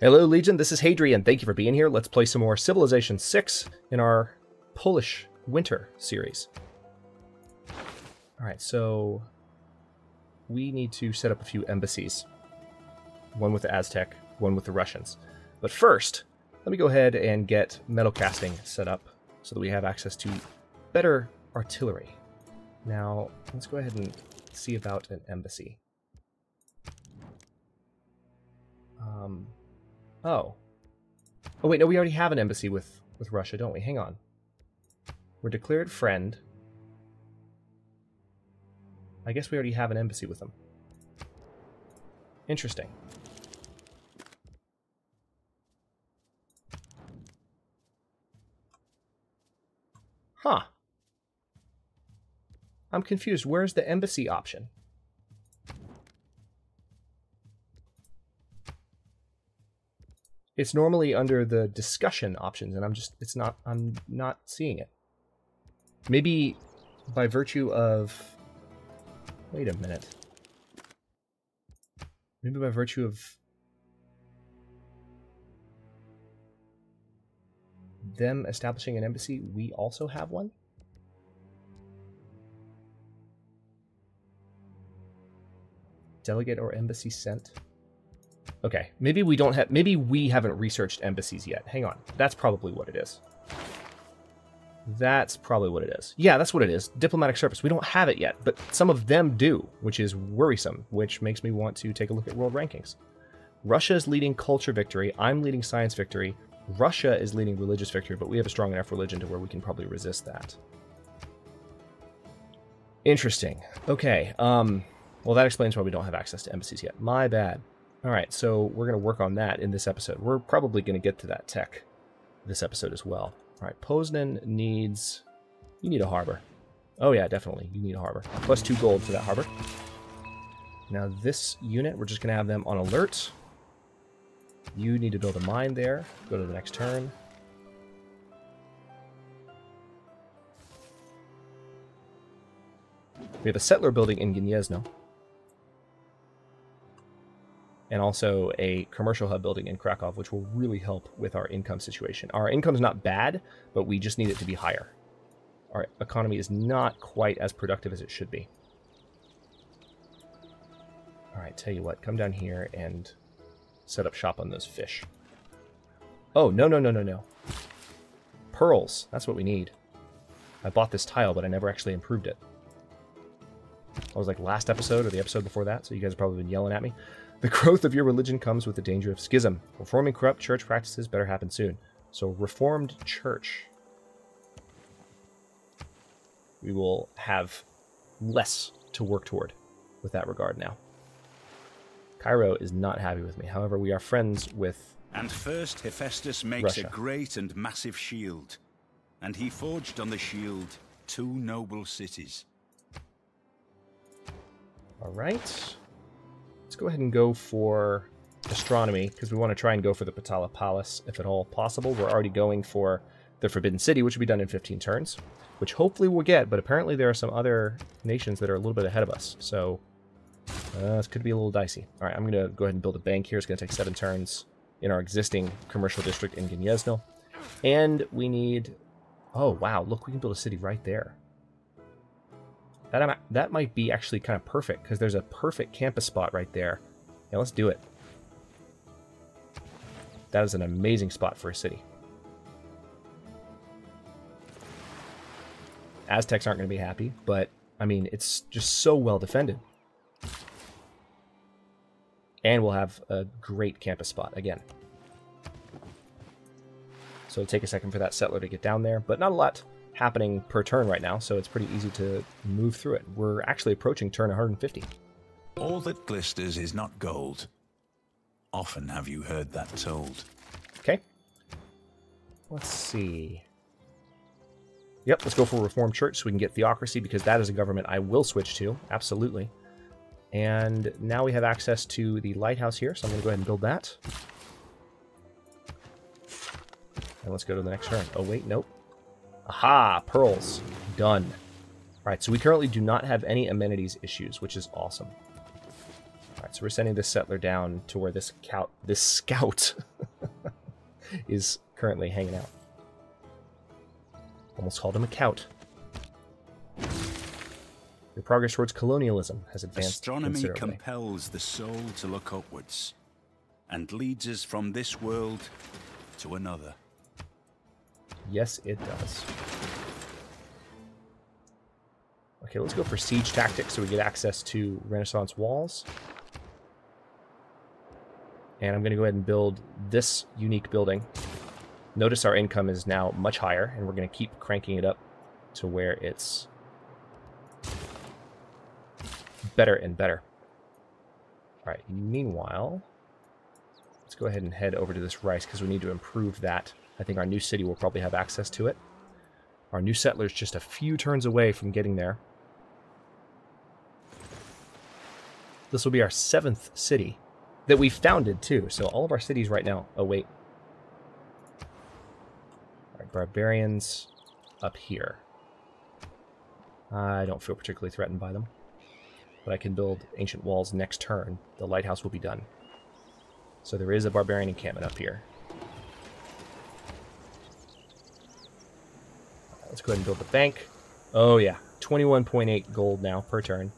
Hello Legion, this is Hadrian. Thank you for being here. Let's play some more Civilization VI in our Polish Winter series. Alright, so we need to set up a few embassies. One with the Aztec, one with the Russians. But first, let me go ahead and get metal casting set up so that we have access to better artillery. Now, let's go ahead and see about an embassy. Oh wait, no, we already have an embassy with Russia, don't we? Hang on. We're declared friend. I guess we already have an embassy with them. Interesting. Huh. I'm confused. Where's the embassy option? It's normally under the discussion options, and I'm not seeing it. Maybe by virtue of, wait a minute. Maybe by virtue of them establishing an embassy, we also have one? Delegate or embassy sent? Okay, maybe we don't have, maybe we haven't researched embassies yet. Hang on, that's probably what it is. That's probably what it is. Yeah, that's what it is. Diplomatic service. We don't have it yet, but some of them do, which is worrisome, which makes me want to take a look at world rankings. Russia is leading culture victory. I'm leading science victory. Russia is leading religious victory, but we have a strong enough religion to where we can probably resist that. Interesting. Okay. Well, that explains why we don't have access to embassies yet. My bad. All right, so we're going to work on that in this episode. We're probably going to get to that tech this episode as well. All right, Poznan needs... You need a harbor. Oh, yeah, definitely. You need a harbor. Plus 2 gold for that harbor. Now, this unit, we're just going to have them on alert. You need to build a mine there. Go to the next turn. We have a settler building in Gniezno. And also a commercial hub building in Kraków, which will really help with our income situation. Our income's not bad, but we just need it to be higher. Our economy is not quite as productive as it should be. All right, tell you what, come down here and set up shop on those fish. Oh, no, no, no, no, no. Pearls, that's what we need. I bought this tile, but I never actually improved it. I was like last episode or the episode before that, so you guys have probably been yelling at me. The growth of your religion comes with the danger of schism. Reforming corrupt church practices better happen soon. So reformed church. We will have less to work toward with that regard now. Cairo is not happy with me. However, we are friends with And first Hephaestus makes Russia. A great and massive shield. And he forged on the shield 2 noble cities. All right. Let's go ahead and go for astronomy, because we want to try and go for the Patala Palace, if at all possible. We're already going for the Forbidden City, which will be done in 15 turns, which hopefully we'll get, but apparently there are some other nations that are a little bit ahead of us, so this could be a little dicey. All right, I'm going to go ahead and build a bank here. It's going to take 7 turns in our existing commercial district in Gniezno, and we need... Oh, wow, look, we can build a city right there. That might be actually kind of perfect, because there's a perfect campus spot right there. Yeah, let's do it. That is an amazing spot for a city. Aztecs aren't going to be happy, but, I mean, it's just so well defended. And we'll have a great campus spot again. So it'll take a second for that settler to get down there, but not a lot happening per turn right now, so it's pretty easy to move through it. We're actually approaching turn 150. All that glisters is not gold. Often have you heard that told. Okay. Let's see. Yep, let's go for Reformed Church so we can get Theocracy, because that is a government I will switch to, absolutely. And now we have access to the lighthouse here, so I'm going to go ahead and build that. And let's go to the next turn. Oh, wait, nope. Aha! Pearls. Done. Alright, so we currently do not have any amenities issues, which is awesome. Alright, so we're sending this settler down to where this scout is currently hanging out. Almost called him a Count. Your progress towards colonialism has advanced astronomy considerably. Compels the soul to look upwards and leads us from this world to another. Yes, it does. Okay, let's go for siege tactics so we get access to Renaissance walls. And I'm going to go ahead and build this unique building. Notice our income is now much higher, and we're going to keep cranking it up to where it's better and better. All right, meanwhile, let's go ahead and head over to this rice because we need to improve that. I think our new city will probably have access to it. Our new settlers just a few turns away from getting there. This will be our 7th city that we've founded too. So all of our cities right now. Oh wait. All right, barbarians up here. I don't feel particularly threatened by them, but I can build ancient walls next turn. The lighthouse will be done. So there is a barbarian encampment up here. Let's go ahead and build the bank. Oh yeah, 21.8 gold now per turn.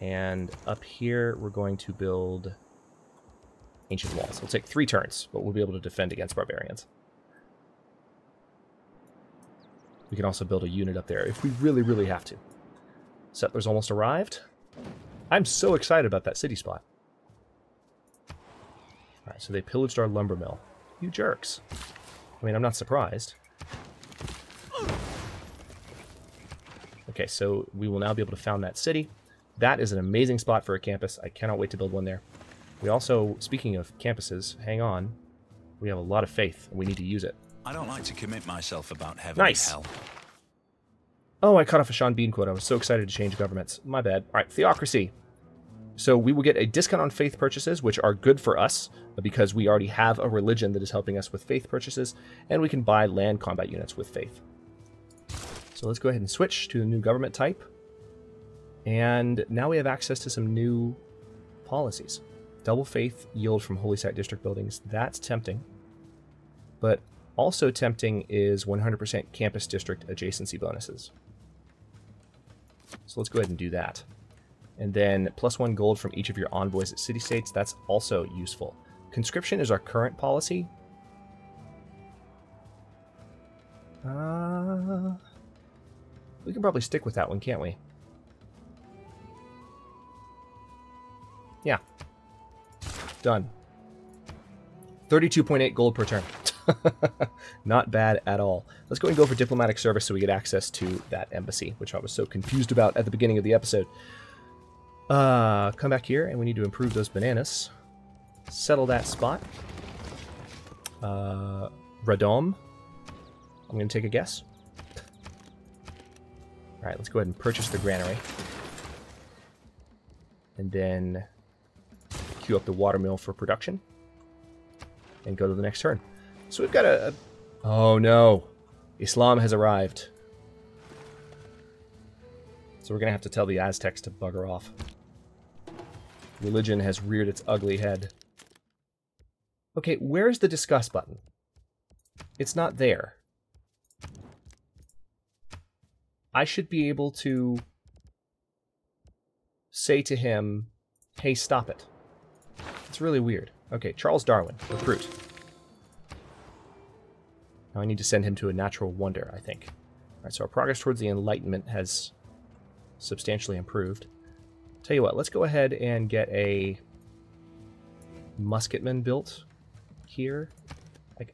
And up here, we're going to build ancient walls. It'll take 3 turns, but we'll be able to defend against barbarians. We can also build a unit up there if we really, really have to. Settlers almost arrived. I'm so excited about that city spot. All right, so they pillaged our lumber mill. You jerks. I mean, I'm not surprised. Okay, so we will now be able to found that city. That is an amazing spot for a campus. I cannot wait to build one there. We also, speaking of campuses, hang on. We have a lot of faith, and we need to use it. I don't like to commit myself about heaven nice. And hell. Oh, I cut off a Sean Bean quote. I was so excited to change governments. My bad. All right, Theocracy. So we will get a discount on faith purchases, which are good for us because we already have a religion that is helping us with faith purchases, and we can buy land combat units with faith. So let's go ahead and switch to the new government type. And now we have access to some new policies. Double faith yield from holy site district buildings. That's tempting. But also tempting is 100% campus district adjacency bonuses. So let's go ahead and do that. And then +1 gold from each of your envoys at city states. That's also useful. Conscription is our current policy. We can probably stick with that one, can't we? Yeah. Done. 32.8 gold per turn. Not bad at all. Let's go and go for diplomatic service so we get access to that embassy, which I was so confused about at the beginning of the episode. Come back here, and we need to improve those bananas. Settle that spot. Radom. I'm going to take a guess. All right, let's go ahead and purchase the granary. And then queue up the watermill for production. And go to the next turn. So we've got a... Oh no! Islam has arrived. So we're going to have to tell the Aztecs to bugger off. Religion has reared its ugly head. Okay, where's the discuss button? It's not there. I should be able to... say to him, hey, stop it. It's really weird. Okay, Charles Darwin, recruit. Now I need to send him to a natural wonder, I think. All right, so our progress towards the Enlightenment has substantially improved. Tell you what, let's go ahead and get a musketman built here.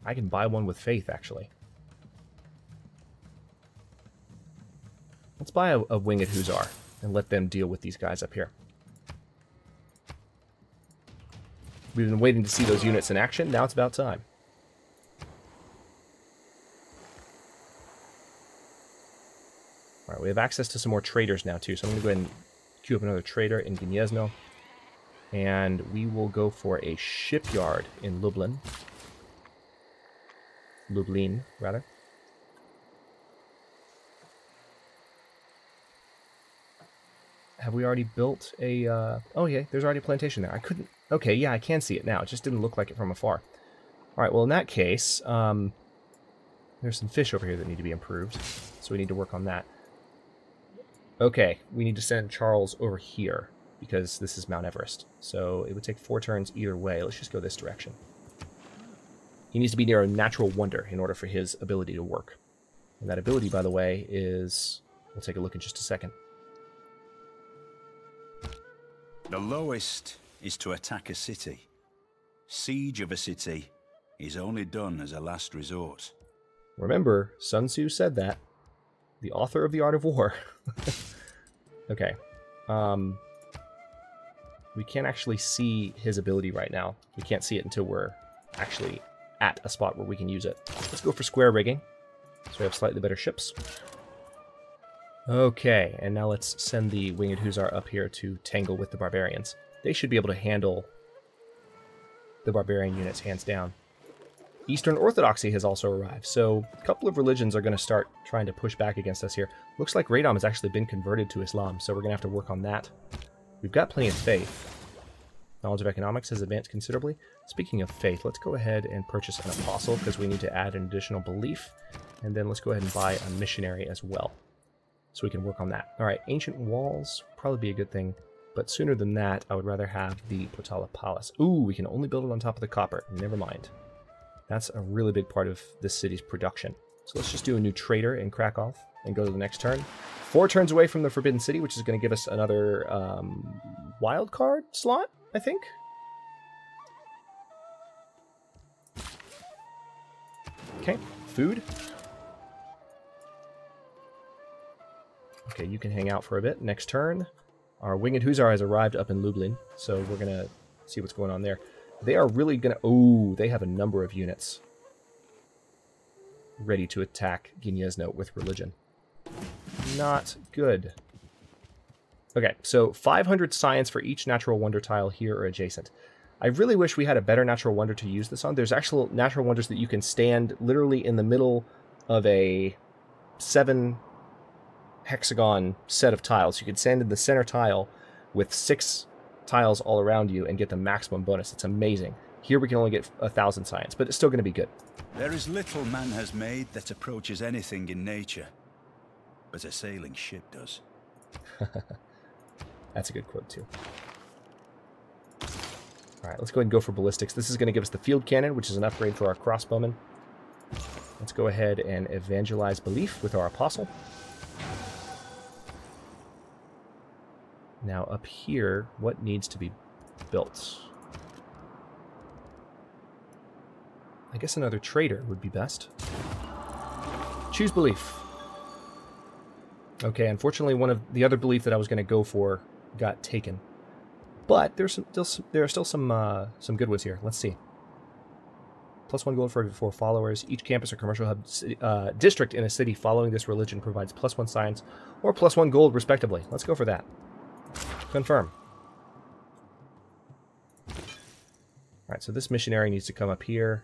I can buy one with faith, actually. Let's buy a winged hussar. And let them deal with these guys up here. We've been waiting to see those units in action. Now it's about time. All right, we have access to some more traders now, too. So I'm going to go ahead and queue up another trader in Gniezno. And we will go for a shipyard in Lublin. Lublin, rather. Have we already built a... oh, yeah, there's already a plantation there. I couldn't... Okay, yeah, I can see it now. It just didn't look like it from afar. All right, well, in that case, there's some fish over here that need to be improved, so we need to work on that. Okay, we need to send Charles over here, because this is Mount Everest. So it would take 4 turns either way. Let's just go this direction. He needs to be near a natural wonder in order for his ability to work. And that ability, by the way, is... we'll take a look in just a second. The lowest is to attack a city. Siege of a city is only done as a last resort. Remember, Sun Tzu said that. The author of The Art of War. Okay. We can't actually see his ability right now. We can't see it until we're actually at a spot where we can use it. Let's go for square rigging, so we have slightly better ships. Okay, and now let's send the Winged Hussar up here to tangle with the barbarians. They should be able to handle the barbarian units, hands down. Eastern Orthodoxy has also arrived, so a couple of religions are going to start trying to push back against us here. Looks like Radom has actually been converted to Islam, so we're going to have to work on that. We've got plenty of faith. Knowledge of economics has advanced considerably. Speaking of faith, let's go ahead and purchase an apostle, because we need to add an additional belief. And then let's go ahead and buy a missionary as well, so we can work on that. All right, ancient walls, probably be a good thing. But sooner than that, I would rather have the Potala Palace. Ooh, we can only build it on top of the copper. Never mind. That's a really big part of this city's production. So let's just do a new trader in Kraków and go to the next turn. 4 turns away from the Forbidden City, which is going to give us another wild card slot, I think. Okay, food. Okay, you can hang out for a bit. Next turn. Our Winged Hussar has arrived up in Lublin, so we're going to see what's going on there. They are really going to... oh, they have a number of units ready to attack Gniezno with religion. Not good. Okay, so 500 science for each natural wonder tile here or adjacent. I really wish we had a better natural wonder to use this on. There's actual natural wonders that you can stand literally in the middle of a 7 hexagon set of tiles. You can stand in the center tile with 6 tiles all around you and get the maximum bonus. It's amazing. Here we can only get 1,000 science, but it's still going to be good. There is little man has made that approaches anything in nature, but a sailing ship does. That's a good quote, too. All right, let's go ahead and go for ballistics. This is going to give us the field cannon, which is an upgrade for our crossbowmen. Let's go ahead and evangelize belief with our apostle. Now up here, what needs to be built? I guess another trader would be best. Choose belief. Okay, unfortunately, one of the other belief that I was going to go for got taken. But there's still some good ones here. Let's see. +1 gold for followers. Each campus or commercial hub district in a city following this religion provides +1 science or +1 gold, respectively. Let's go for that. Confirm. All right, so this missionary needs to come up here.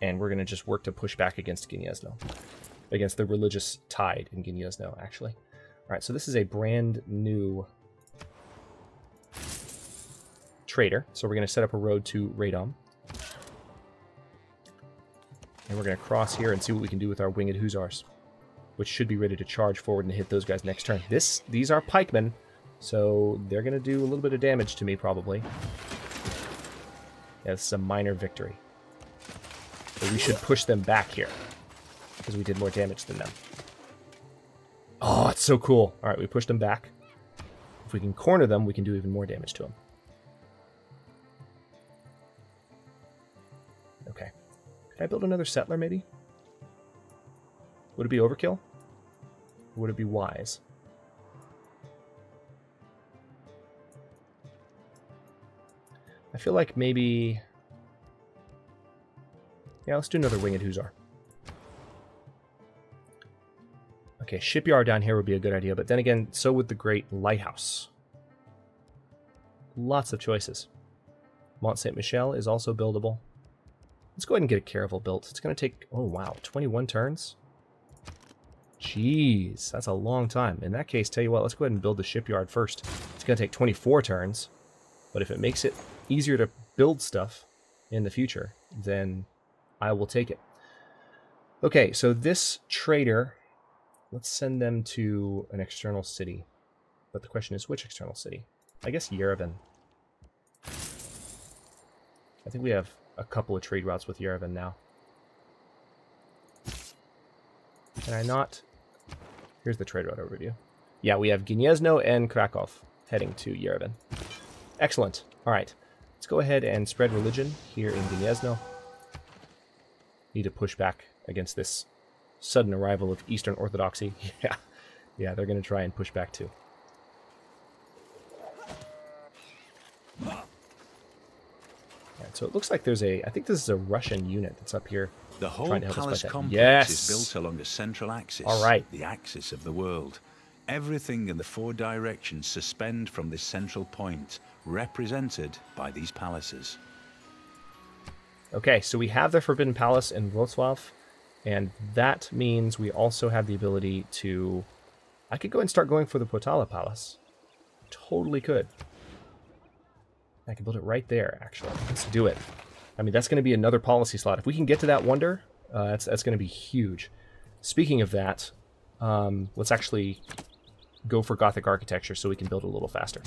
And we're going to just work to push back against Gniezno. Against the religious tide in Gniezno, actually. All right, so this is a brand new trader. So we're going to set up a road to Radom. And we're going to cross here and see what we can do with our Winged Hussars, which should be ready to charge forward and hit those guys next turn. These are pikemen, so they're going to do a little bit of damage to me, probably. Yeah, this is a minor victory. But we should push them back here, because we did more damage than them. Oh, it's so cool. All right, we pushed them back. If we can corner them, we can do even more damage to them. Okay. Could I build another settler, maybe? Would it be overkill? Would it be wise? I feel like maybe... yeah, let's do another Winged Hussar. Okay, shipyard down here would be a good idea, but then again, so would the Great Lighthouse. Lots of choices. Mont Saint Michel is also buildable. Let's go ahead and get a caravel built. It's going to take, oh wow, 21 turns? Jeez, that's a long time. In that case, tell you what, let's go ahead and build the shipyard first. It's going to take 24 turns. But if it makes it easier to build stuff in the future, then I will take it. Okay, so this trader, let's send them to an external city. But the question is, which external city? I guess Yerevan. I think we have a couple of trade routes with Yerevan now. Can I not? Here's the trade route overview. Yeah, we have Gniezno and Kraków heading to Yerevan. Excellent. All right. Let's go ahead and spread religion here in Gniezno. Need to push back against this sudden arrival of Eastern Orthodoxy. Yeah. Yeah, they're going to try and push back too. So it looks like there's a, I think this is a Russian unit that's up here. The whole palace complex is built along a central axis. All right. The axis of the world. Everything in the four directions suspend from this central point, represented by these palaces. Okay, so we have the Forbidden Palace in Wrocław, and that means we also have the ability to... I could go and start going for the Potala Palace. Totally could. I can build it right there, actually. Let's do it. I mean, that's going to be another policy slot. If we can get to that wonder, that's going to be huge. Speaking of that, let's actually go for Gothic architecture so we can build it a little faster.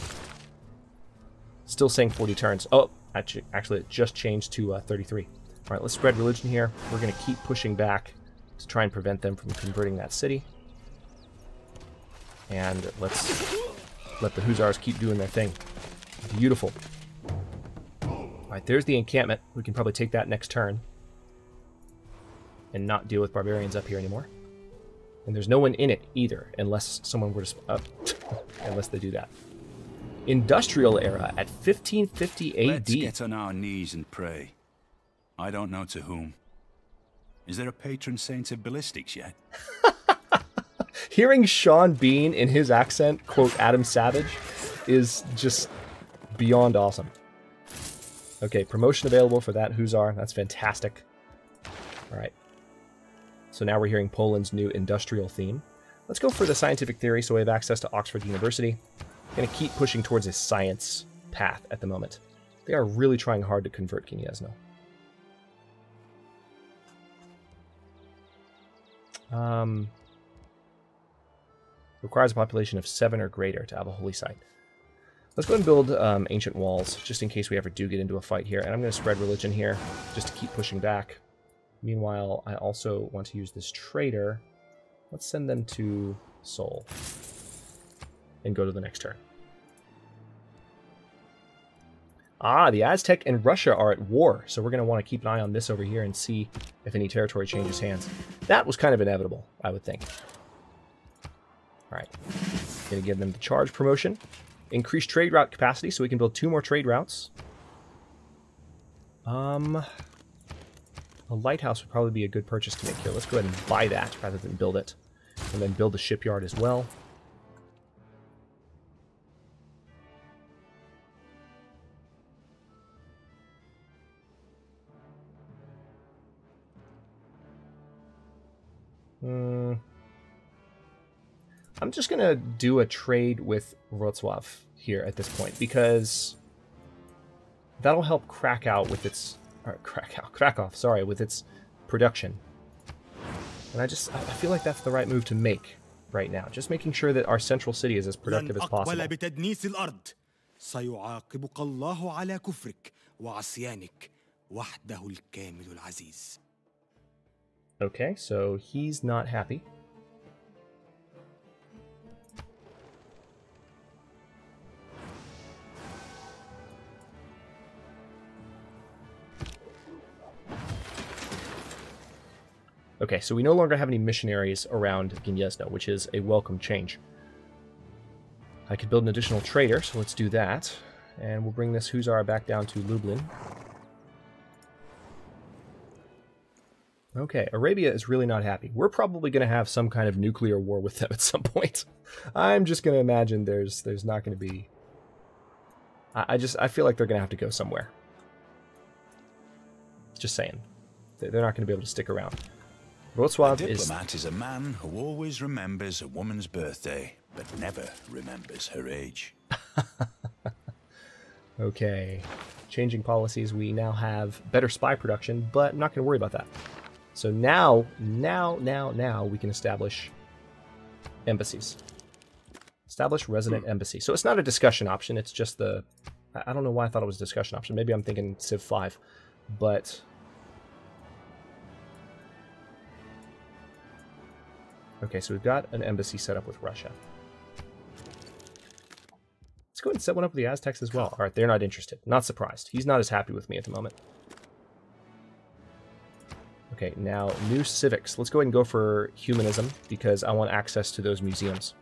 Still saying 40 turns. Oh, actually, it just changed to 33. All right, let's spread religion here. We're going to keep pushing back to try and prevent them from converting that city. And let's let the Hussars keep doing their thing. Beautiful. Alright, there's the encampment. We can probably take that next turn and not deal with barbarians up here anymore. And there's no one in it either, unless someone were to... unless they do that. Industrial era at 1550 AD. Let's get on our knees and pray. I don't know to whom. Is there a patron saint of ballistics yet? Hearing Sean Bean in his accent quote Adam Savage is just beyond awesome. Okay, promotion available for that Hussar. That's fantastic. All right. So now we're hearing Poland's new industrial theme. Let's go for the scientific theory so we have access to Oxford University. I'm going to keep pushing towards a science path at the moment. They are really trying hard to convert Gniezno. Requires a population of 7 or greater to have a holy site. Let's go ahead and build ancient walls, just in case we ever do get into a fight here. And I'm going to spread religion here, just to keep pushing back. Meanwhile, I also want to use this trader. Let's send them to Seoul. And go to the next turn. Ah, the Aztec and Russia are at war. So we're going to want to keep an eye on this over here and see if any territory changes hands. That was kind of inevitable, I would think. All right. I'm going to give them the charge promotion. Increase trade route capacity, so we can build 2 more trade routes. A lighthouse would probably be a good purchase to make here. Let's go ahead and buy that rather than build it. And then build the shipyard as well. I'm just going to do a trade with Wrocław here at this point, because that'll help Krakow with its... Or Krakow, sorry, with its production. And I feel like that's the right move to make right now. Just making sure that our central city is as productive as possible. Okay, so he's not happy. Okay, so we no longer have any missionaries around Gniezno, which is a welcome change. I could build an additional trader, so let's do that. And we'll bring this Hussar back down to Lublin. Okay, Arabia is really not happy. We're probably going to have some kind of nuclear war with them at some point. I'm just going to imagine there's not going to be... I feel like they're going to have to go somewhere. Just saying. They're not going to be able to stick around. Wrocław is... A diplomat is a man who always remembers a woman's birthday, but never remembers her age. Okay, changing policies. We now have better spy production, but I'm not going to worry about that. So now we can establish embassies. Establish resident embassy. So it's not a discussion option. It's just the... I don't know why I thought it was a discussion option. Maybe I'm thinking Civ 5, but... Okay, so we've got an embassy set up with Russia. Let's go ahead and set one up with the Aztecs as well. All right, they're not interested. Not surprised. He's not as happy with me at the moment. Okay, now new civics. Let's go ahead and go for humanism because I want access to those museums.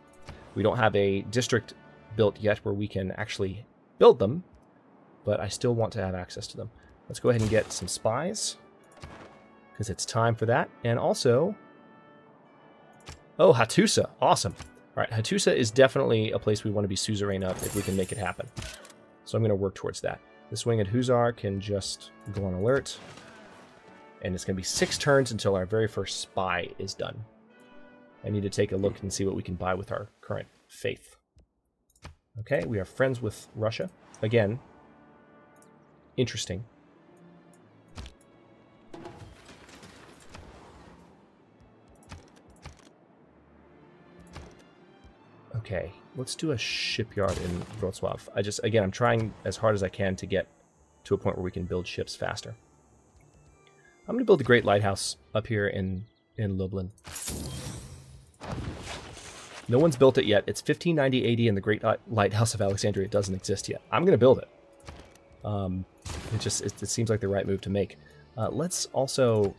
We don't have a district built yet where we can actually build them, but I still want to have access to them. Let's go ahead and get some spies because it's time for that. And also... Oh, Hattusa. Awesome. All right, Hattusa is definitely a place we want to be suzerain of if we can make it happen. So I'm going to work towards that. This Winged Hussar can just go on alert. And it's going to be 6 turns until our very first spy is done. I need to take a look and see what we can buy with our current faith. Okay, we are friends with Russia. Again, interesting. Okay, let's do a shipyard in Wrocław. I just, again, I'm trying as hard as I can to get to a point where we can build ships faster. I'm going to build the Great Lighthouse up here in Lublin. No one's built it yet. It's 1590 AD and the Great Lighthouse of Alexandria doesn't exist yet. I'm going to build it. It seems like the right move to make. Let's also,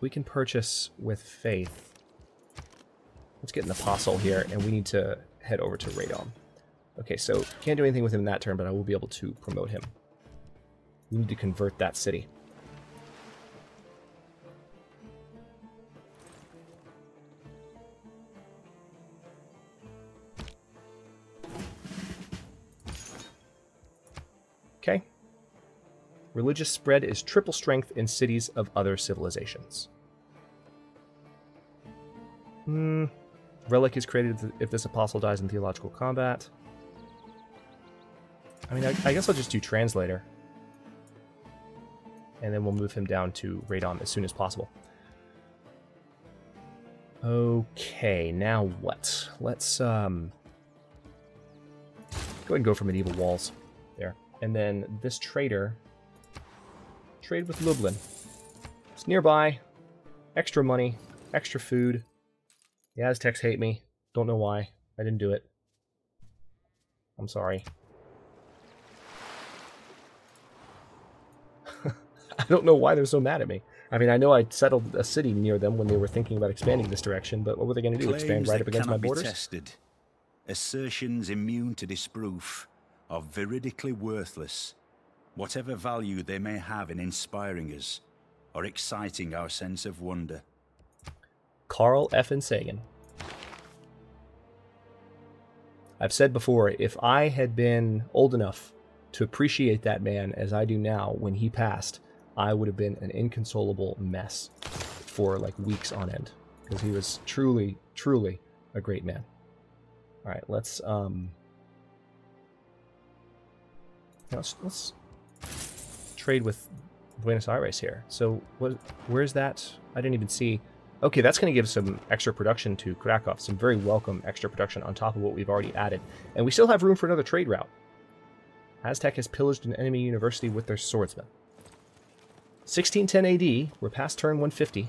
we can purchase with faith. Let's get an apostle here, and we need to head over to Radom. Okay, so can't do anything with him in that turn, but I will be able to promote him. We need to convert that city. Okay. Religious spread is triple strength in cities of other civilizations. Hmm... Relic is created if this apostle dies in theological combat. I mean, I guess I'll just do translator. And then we'll move him down to Radom as soon as possible. Okay, now what? Let's go ahead and go for Medieval Walls there. And then this trader, trade with Lublin. It's nearby, extra money, extra food. The Aztecs hate me. Don't know why. I didn't do it. I'm sorry. I don't know why they're so mad at me. I mean, I know I settled a city near them when they were thinking about expanding this direction, but what were they going to do? Expand right up against my borders? Claims that cannot be tested. Assertions immune to disproof are veridically worthless, whatever value they may have in inspiring us or exciting our sense of wonder. Carl F. Sagan. I've said before, if I had been old enough to appreciate that man as I do now when he passed, I would have been an inconsolable mess for like weeks on end because he was truly, truly a great man. All right, let's trade with Buenos Aires here. So where's that? I didn't even see. Okay, that's going to give some extra production to Kraków, some very welcome extra production on top of what we've already added. And we still have room for another trade route. Aztec has pillaged an enemy university with their swordsmen. 1610 AD, we're past turn 150.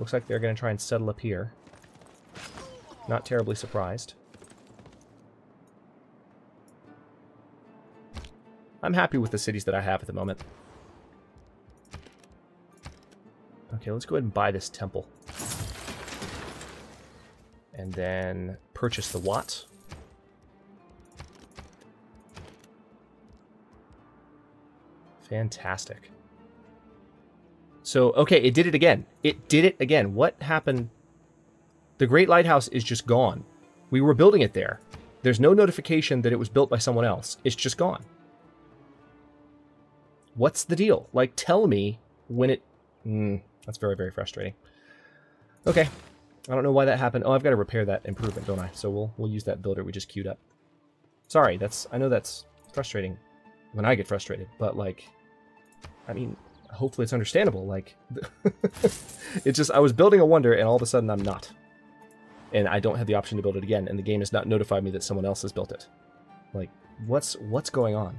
Looks like they're going to try and settle up here. Not terribly surprised. I'm happy with the cities that I have at the moment. Okay, let's go ahead and buy this temple. And then purchase the Watt. Fantastic. So, okay, it did it again. It did it again. What happened? The Great Lighthouse is just gone. We were building it there. There's no notification that it was built by someone else. It's just gone. What's the deal? Like, tell me when it... That's very, very frustrating. Okay. I don't know why that happened. Oh, I've got to repair that improvement, don't I? So we'll use that builder we just queued up. Sorry, that's... I know that's frustrating when I get frustrated, but like, I mean, hopefully it's understandable. Like, it's just, I was building a wonder and all of a sudden I'm not. And I don't have the option to build it again, and the game has not notified me that someone else has built it. Like, what's going on?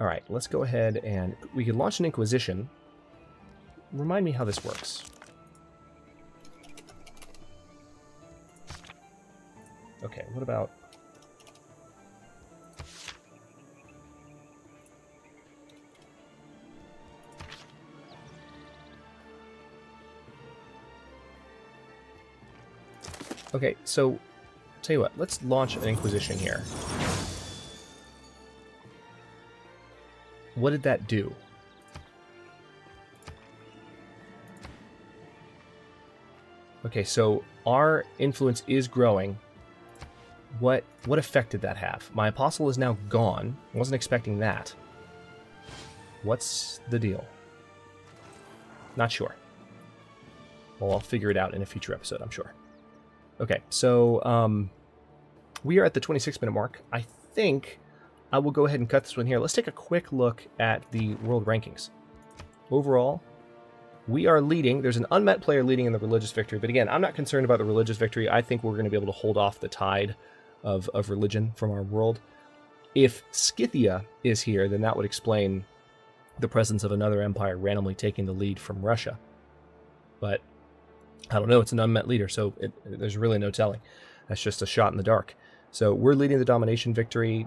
All right, let's go ahead and we could launch an inquisition. Remind me how this works. Okay, what about... Okay, so, tell you what, let's launch an inquisition here. What did that do? Okay, so our influence is growing. What effect did that have? My apostle is now gone. I wasn't expecting that. What's the deal? Not sure. Well, I'll figure it out in a future episode, I'm sure. Okay, so we are at the 26-minute mark. I think I will go ahead and cut this one here. Let's take a quick look at the world rankings. Overall, we are leading. There's an unmet player leading in the religious victory. But again, I'm not concerned about the religious victory. I think we're going to be able to hold off the tide of religion from our world. If Scythia is here, then that would explain the presence of another empire randomly taking the lead from Russia. But I don't know. It's an unmet leader, so there's really no telling. That's just a shot in the dark. So we're leading the domination victory,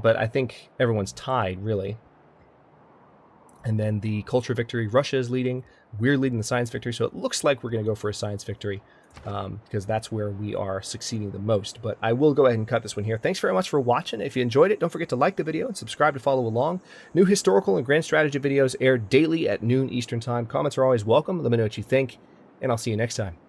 but I think everyone's tied, really. And then the culture victory, Russia is leading. We're leading the science victory, so it looks like we're going to go for a science victory because that's where we are succeeding the most. But I will go ahead and cut this one here. Thanks very much for watching. If you enjoyed it, don't forget to like the video and subscribe to follow along. New historical and grand strategy videos air daily at noon Eastern time. Comments are always welcome. Let me know what you think, and I'll see you next time.